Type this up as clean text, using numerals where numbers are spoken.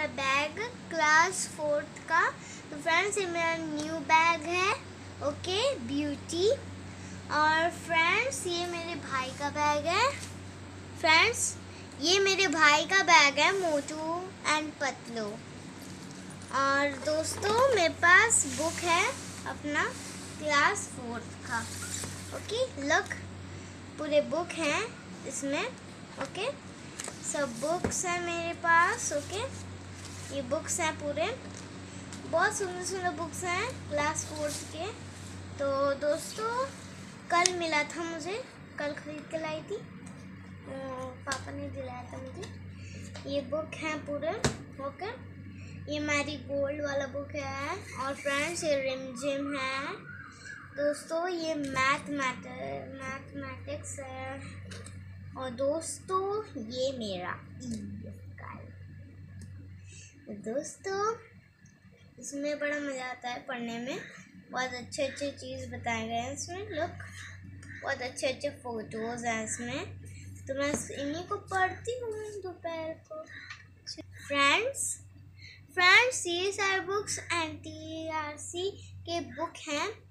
मेरा bag class 4 का। तो फ्रेंड्स ये मेरा न्यू बैग है, ओके ब्यूटी। और फ्रेंड्स ये मेरे भाई का बैग है। फ्रेंड्स ये मेरे भाई का बैग है, मोटू एंड पतलू। और दोस्तों मेरे पास बुक है अपना क्लास 4 का, ओके लुक पूरे बुक हैं इसमें, ओके सब बुक्स हैं मेरे पास, ओके ये बुक्स हैं पूरे, बहुत सुंदर सुंदर बुक्स हैं क्लास 4 के। तो दोस्तों कल मिला था मुझे, कल खरीद के लाई थी, पापा ने दिलाया था मुझे। ये बुक हैं पूरे, ओके ये मैरी गोल्ड वाला बुक है। और फ्रेंड्स ये रिम जिम है। दोस्तों ये मैथमेटिक्स है। और दोस्तों ये मेरा ई। दोस्तों इसमें बड़ा मज़ा आता है पढ़ने में, बहुत अच्छे अच्छे चीज़ बताए गए हैं इसमें, लुक बहुत अच्छे अच्छे फ़ोटोज़ हैं इसमें। तो मैं इन्हीं को पढ़ती हूँ दोपहर को। फ्रेंड्स ये सारे बुक्स NTRC के बुक हैं।